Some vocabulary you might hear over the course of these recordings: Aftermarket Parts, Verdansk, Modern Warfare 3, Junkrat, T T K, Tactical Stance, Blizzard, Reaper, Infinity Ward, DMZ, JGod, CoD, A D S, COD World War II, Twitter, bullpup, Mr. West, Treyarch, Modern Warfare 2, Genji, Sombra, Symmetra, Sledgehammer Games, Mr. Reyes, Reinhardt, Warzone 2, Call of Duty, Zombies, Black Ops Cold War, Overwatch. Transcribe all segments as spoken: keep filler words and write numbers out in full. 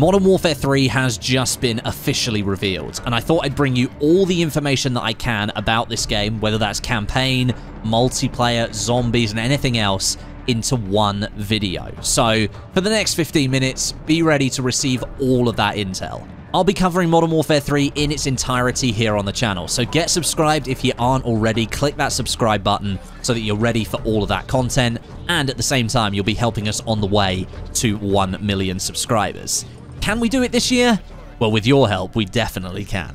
Modern Warfare three has just been officially revealed, and I thought I'd bring you all the information that I can about this game, whether that's campaign, multiplayer, zombies, and anything else, into one video. So for the next fifteen minutes, be ready to receive all of that intel. I'll be covering Modern Warfare three in its entirety here on the channel, so get subscribed if you aren't already. Click that subscribe button so that you're ready for all of that content, and at the same time you'll be helping us on the way to one million subscribers. Can we do it this year? Well, with your help, we definitely can.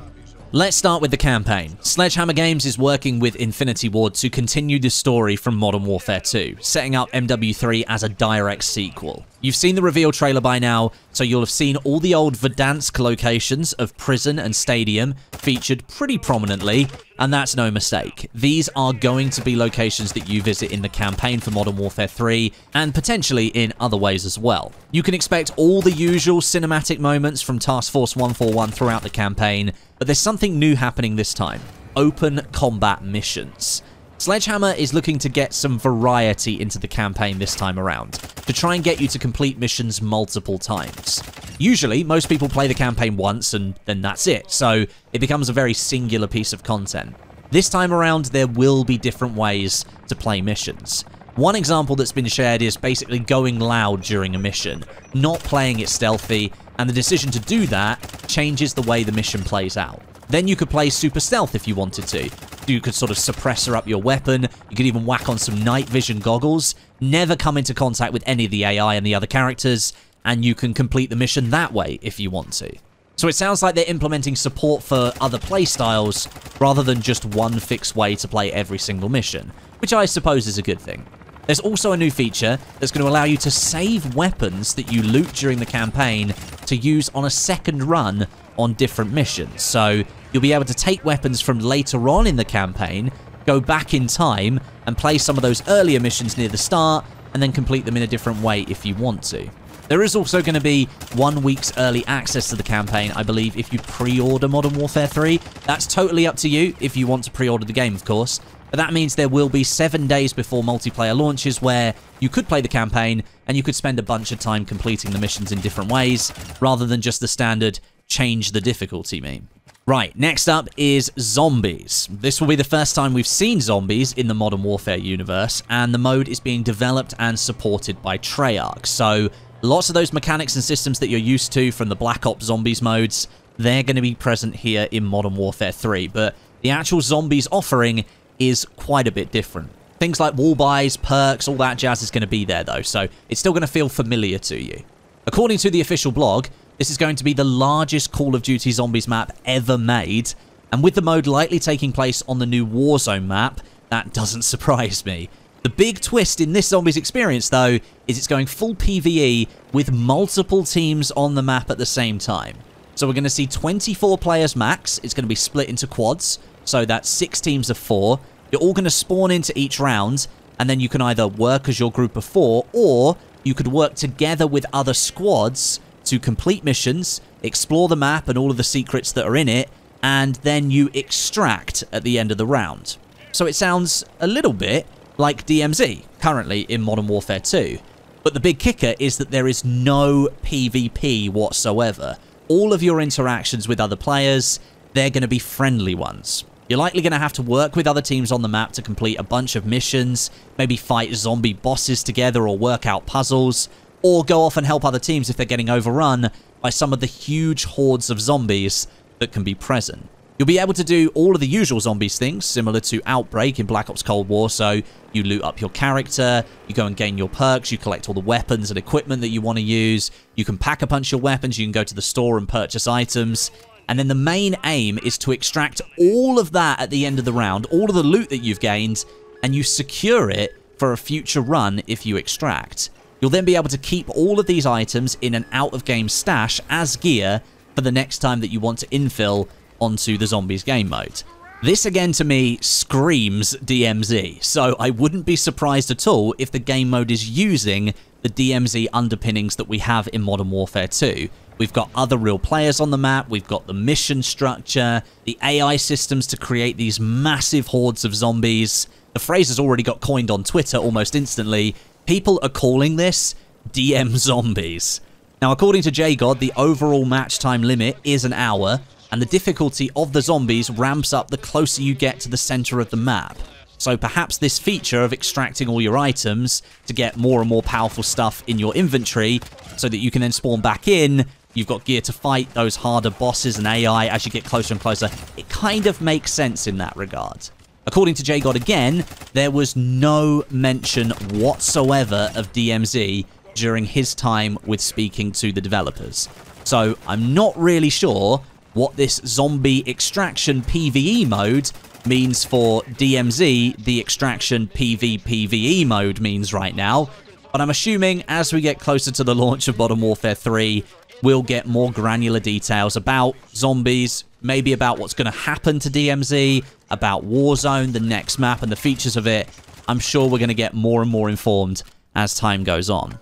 Let's start with the campaign. Sledgehammer Games is working with Infinity Ward to continue the story from Modern Warfare two, setting up M W three as a direct sequel. You've seen the reveal trailer by now, so you'll have seen all the old Verdansk locations of prison and stadium featured pretty prominently, and that's no mistake. These are going to be locations that you visit in the campaign for Modern Warfare three, and potentially in other ways as well. You can expect all the usual cinematic moments from Task Force one forty-one throughout the campaign, but there's something new happening this time: open combat missions. Sledgehammer is looking to get some variety into the campaign this time around, to try and get you to complete missions multiple times. Usually, most people play the campaign once and then that's it, so it becomes a very singular piece of content. This time around, there will be different ways to play missions. One example that's been shared is basically going loud during a mission, not playing it stealthy, and the decision to do that changes the way the mission plays out. Then you could play super stealth if you wanted to. You could sort of suppressor up your weapon, you could even whack on some night vision goggles, never come into contact with any of the A I and the other characters, and you can complete the mission that way if you want to. So it sounds like they're implementing support for other playstyles rather than just one fixed way to play every single mission, which I suppose is a good thing. There's also a new feature that's going to allow you to save weapons that you loot during the campaign to use on a second run on different missions. So you'll be able to take weapons from later on in the campaign, go back in time and play some of those earlier missions near the start, and then complete them in a different way if you want to. There is also going to be one week's early access to the campaign, I believe, if you pre-order Modern Warfare three. That's totally up to you if you want to pre-order the game, of course. But that means there will be seven days before multiplayer launches where you could play the campaign and you could spend a bunch of time completing the missions in different ways, rather than just the standard change the difficulty meme. Right, next up is zombies. This will be the first time we've seen zombies in the Modern Warfare universe, and the mode is being developed and supported by Treyarch. So lots of those mechanics and systems that you're used to from the Black Ops Zombies modes, they're going to be present here in Modern Warfare three, but the actual zombies offering is quite a bit different. Things like wall buys, perks, all that jazz is going to be there though, so it's still going to feel familiar to you. According to the official blog, this is going to be the largest Call of Duty Zombies map ever made, and with the mode likely taking place on the new Warzone map, that doesn't surprise me. The big twist in this Zombies experience, though, is it's going full PvE with multiple teams on the map at the same time. So we're going to see twenty-four players max. It's going to be split into quads, so that's six teams of four. You're all going to spawn into each round, and then you can either work as your group of four, or you could work together with other squads to complete missions, explore the map and all of the secrets that are in it, and then you extract at the end of the round. So it sounds a little bit like D M Z, currently in Modern Warfare two. But the big kicker is that there is no PvP whatsoever. All of your interactions with other players, they're going to be friendly ones. You're likely going to have to work with other teams on the map to complete a bunch of missions, maybe fight zombie bosses together or work out puzzles, or go off and help other teams if they're getting overrun by some of the huge hordes of zombies that can be present. You'll be able to do all of the usual zombies things, similar to Outbreak in Black Ops Cold War, so you loot up your character, you go and gain your perks, you collect all the weapons and equipment that you want to use, you can pack-a-punch your weapons, you can go to the store and purchase items, and then the main aim is to extract all of that at the end of the round, all of the loot that you've gained, and you secure it for a future run if you extract. You'll then be able to keep all of these items in an out-of-game stash as gear for the next time that you want to infill onto the Zombies game mode. This again to me screams D M Z, so I wouldn't be surprised at all if the game mode is using the D M Z underpinnings that we have in Modern Warfare two. We've got other real players on the map, we've got the mission structure, the A I systems to create these massive hordes of zombies. The phrase has already got coined on Twitter almost instantly. People are calling this D M Zombies. Now, according to JGod, the overall match time limit is an hour, and the difficulty of the zombies ramps up the closer you get to the center of the map. So perhaps this feature of extracting all your items to get more and more powerful stuff in your inventory so that you can then spawn back in, you've got gear to fight those harder bosses and A I as you get closer and closer. It kind of makes sense in that regard. According to JGod again, there was no mention whatsoever of D M Z during his time with speaking to the developers. So I'm not really sure what this zombie extraction P V E mode means for D M Z, the extraction P V P V E mode means right now. But I'm assuming as we get closer to the launch of Modern Warfare three, we'll get more granular details about zombies, maybe about what's going to happen to D M Z, about Warzone, the next map, and the features of it. I'm sure we're going to get more and more informed as time goes on.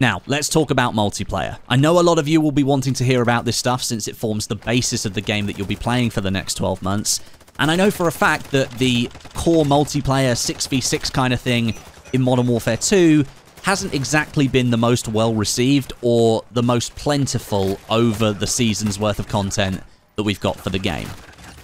Now, let's talk about multiplayer. I know a lot of you will be wanting to hear about this stuff since it forms the basis of the game that you'll be playing for the next twelve months. And I know for a fact that the core multiplayer six v six kind of thing in Modern Warfare two hasn't exactly been the most well-received or the most plentiful over the season's worth of content that we've got for the game.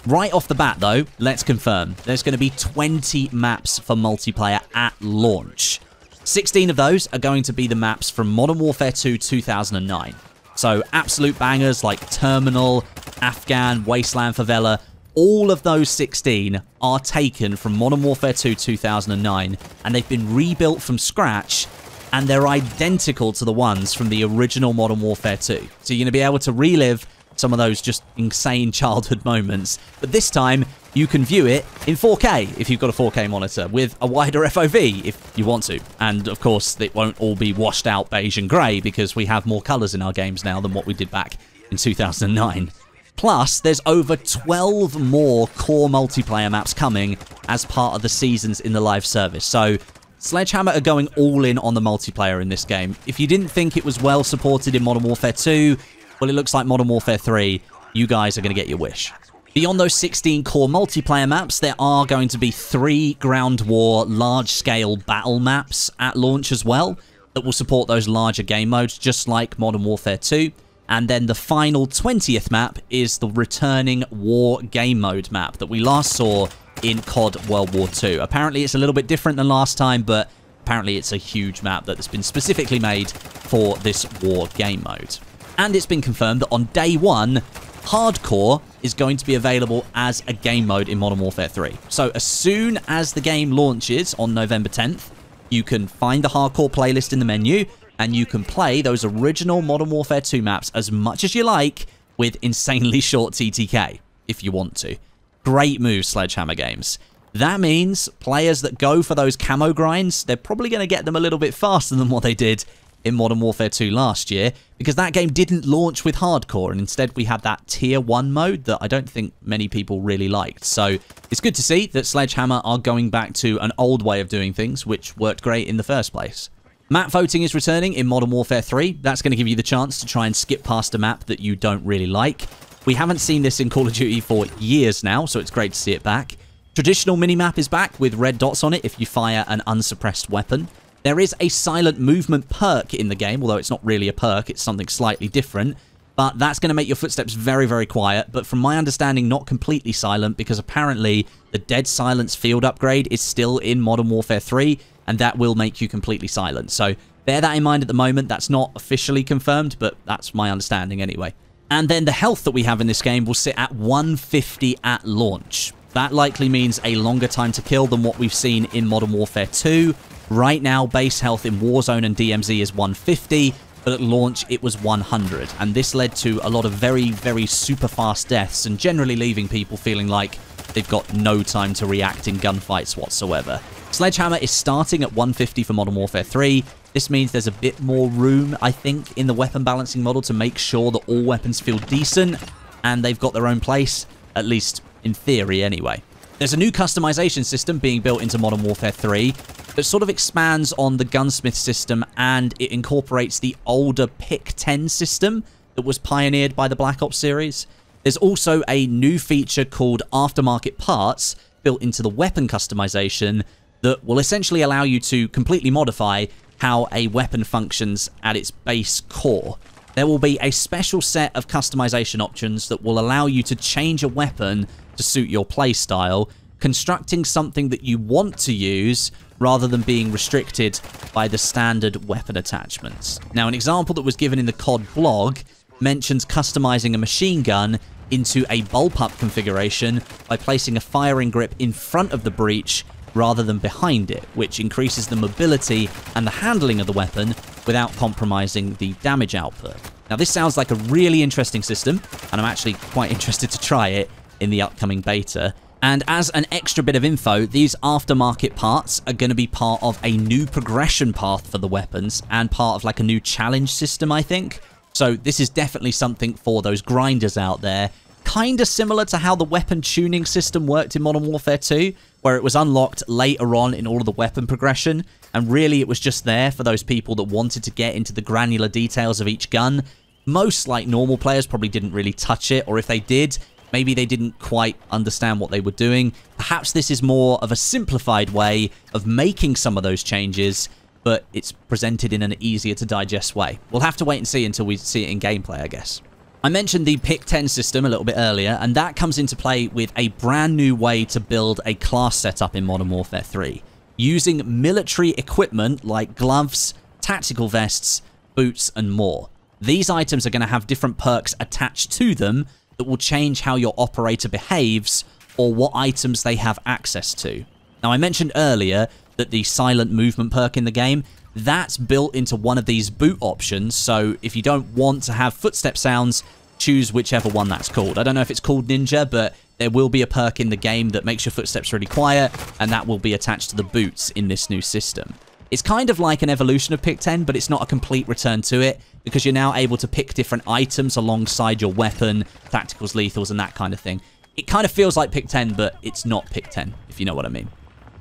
Right off the bat, though, let's confirm. There's going to be twenty maps for multiplayer at launch. sixteen of those are going to be the maps from Modern Warfare two two thousand nine. So absolute bangers like Terminal, Afghan, Wasteland, Favela, all of those sixteen are taken from Modern Warfare two two thousand nine, and they've been rebuilt from scratch, and they're identical to the ones from the original Modern Warfare two. So you're going to be able to relive some of those just insane childhood moments. But this time, you can view it in four K if you've got a four K monitor with a wider F O V if you want to. And of course, it won't all be washed out beige and grey because we have more colours in our games now than what we did back in two thousand nine. Plus, there's over twelve more core multiplayer maps coming as part of the seasons in the live service. So Sledgehammer are going all in on the multiplayer in this game. If you didn't think it was well supported in Modern Warfare two, well, it looks like Modern Warfare three, you guys are going to get your wish. Beyond those sixteen core multiplayer maps, there are going to be three ground war large-scale battle maps at launch as well that will support those larger game modes, just like Modern Warfare two. And then the final twentieth map is the returning war game mode map that we last saw in C O D World War two. Apparently, it's a little bit different than last time, but apparently it's a huge map that's been specifically made for this war game mode. And it's been confirmed that on day one, Hardcore is going to be available as a game mode in Modern Warfare three. So as soon as the game launches on November tenth, you can find the Hardcore playlist in the menu, and you can play those original Modern Warfare two maps as much as you like with insanely short T T K, if you want to. Great move, Sledgehammer Games. That means players that go for those camo grinds, they're probably going to get them a little bit faster than what they did in Modern Warfare two last year, because that game didn't launch with Hardcore, and instead we had that Tier one mode that I don't think many people really liked. So it's good to see that Sledgehammer are going back to an old way of doing things, which worked great in the first place. Map voting is returning in Modern Warfare three. That's going to give you the chance to try and skip past a map that you don't really like. We haven't seen this in Call of Duty for years now, so it's great to see it back. Traditional minimap is back with red dots on it if you fire an unsuppressed weapon. There is a silent movement perk in the game, although it's not really a perk, it's something slightly different. But that's going to make your footsteps very, very quiet, but from my understanding, not completely silent, because apparently the dead silence field upgrade is still in Modern Warfare three, and that will make you completely silent. So bear that in mind at the moment. That's not officially confirmed, but that's my understanding anyway. And then the health that we have in this game will sit at one fifty at launch. That likely means a longer time to kill than what we've seen in Modern Warfare two. Right now, base health in Warzone and D M Z is one fifty, but at launch it was one hundred, and this led to a lot of very, very super fast deaths and generally leaving people feeling like they've got no time to react in gunfights whatsoever. Sledgehammer is starting at one fifty for Modern Warfare three. This means there's a bit more room, I think, in the weapon balancing model to make sure that all weapons feel decent and they've got their own place, at least in theory anyway. There's a new customization system being built into Modern Warfare three. That sort of expands on the gunsmith system, and it incorporates the older pick ten system that was pioneered by the Black Ops series. There's also a new feature called Aftermarket Parts built into the weapon customization that will essentially allow you to completely modify how a weapon functions at its base core. there will be a special set of customization options that will allow you to change a weapon to suit your playstyle, constructing something that you want to use rather than being restricted by the standard weapon attachments. Now, an example that was given in the C O D blog mentions customizing a machine gun into a bullpup configuration by placing a firing grip in front of the breech rather than behind it, which increases the mobility and the handling of the weapon without compromising the damage output. Now, this sounds like a really interesting system, and I'm actually quite interested to try it in the upcoming beta. And as an extra bit of info, these aftermarket parts are going to be part of a new progression path for the weapons and part of like a new challenge system, I think. So this is definitely something for those grinders out there. Kind of similar to how the weapon tuning system worked in Modern Warfare two, where it was unlocked later on in all of the weapon progression, and really it was just there for those people that wanted to get into the granular details of each gun. Most, like normal players, probably didn't really touch it, or if they did, maybe they didn't quite understand what they were doing. Perhaps this is more of a simplified way of making some of those changes, but it's presented in an easier to digest way. We'll have to wait and see until we see it in gameplay, I guess. I mentioned the pick ten system a little bit earlier, and that comes into play with a brand new way to build a class setup in Modern Warfare three, using military equipment like gloves, tactical vests, boots, and more. These items are going to have different perks attached to them that will change how your operator behaves or what items they have access to. Now, I mentioned earlier that the silent movement perk in the game, that's built into one of these boot options, so if you don't want to have footstep sounds, choose whichever one that's called. I don't know if it's called Ninja, but there will be a perk in the game that makes your footsteps really quiet, and that will be attached to the boots in this new system. It's kind of like an evolution of pick ten, but it's not a complete return to it, because you're now able to pick different items alongside your weapon, tacticals, lethals, and that kind of thing. It kind of feels like pick ten, but it's not pick ten, if you know what I mean.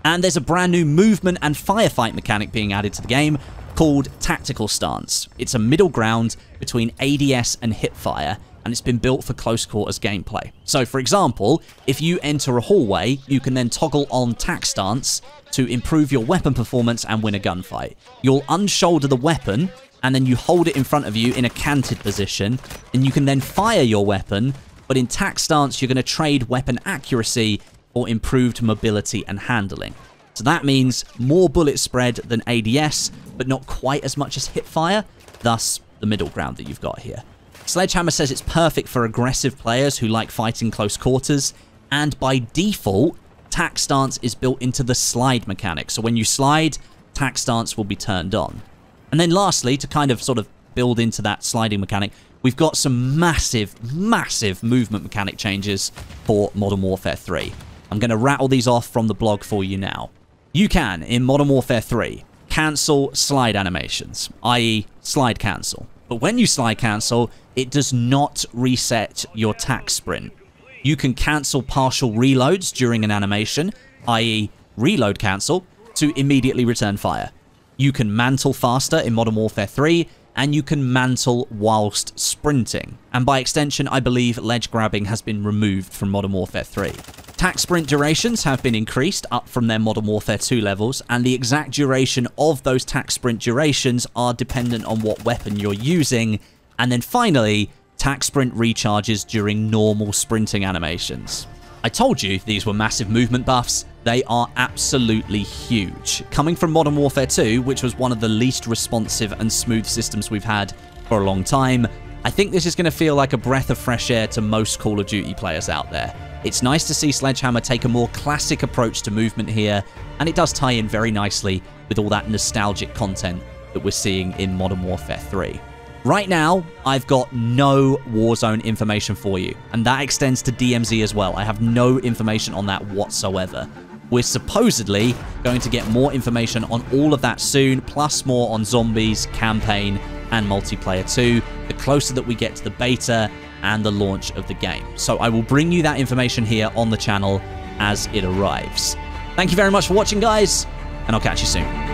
And there's a brand new movement and firefight mechanic being added to the game called Tactical Stance. It's a middle ground between A D S and hipfire, and it's been built for close quarters gameplay. So, for example, if you enter a hallway, you can then toggle on Tac Stance to improve your weapon performance and win a gunfight. You'll unshoulder the weapon, and then you hold it in front of you in a canted position, and you can then fire your weapon, but in Tac Stance, you're going to trade weapon accuracy for improved mobility and handling. So that means more bullet spread than A D S, but not quite as much as hipfire, thus the middle ground that you've got here. Sledgehammer says it's perfect for aggressive players who like fighting close quarters, and by default, Tac Stance is built into the slide mechanic, so when you slide, Tac Stance will be turned on. And then lastly, to kind of sort of build into that sliding mechanic, we've got some massive, massive movement mechanic changes for Modern Warfare three. I'm going to rattle these off from the blog for you now. You can, in Modern Warfare three, cancel slide animations, that is slide cancel. But when you slide cancel, it does not reset your tac sprint. You can cancel partial reloads during an animation, that is reload cancel, to immediately return fire. You can mantle faster in Modern Warfare three, and you can mantle whilst sprinting. And by extension, I believe ledge grabbing has been removed from Modern Warfare three. Tac sprint durations have been increased up from their Modern Warfare two levels, and the exact duration of those tac sprint durations are dependent on what weapon you're using. And then finally, tac sprint recharges during normal sprinting animations. I told you these were massive movement buffs. They are absolutely huge. Coming from Modern Warfare two, which was one of the least responsive and smooth systems we've had for a long time, I think this is going to feel like a breath of fresh air to most Call of Duty players out there. It's nice to see Sledgehammer take a more classic approach to movement here, and it does tie in very nicely with all that nostalgic content that we're seeing in Modern Warfare three. Right now, I've got no Warzone information for you, and that extends to D M Z as well. I have no information on that whatsoever. We're supposedly going to get more information on all of that soon, plus more on zombies, campaign, and multiplayer too, the closer that we get to the beta and the launch of the game. So I will bring you that information here on the channel as it arrives. Thank you very much for watching, guys, and I'll catch you soon.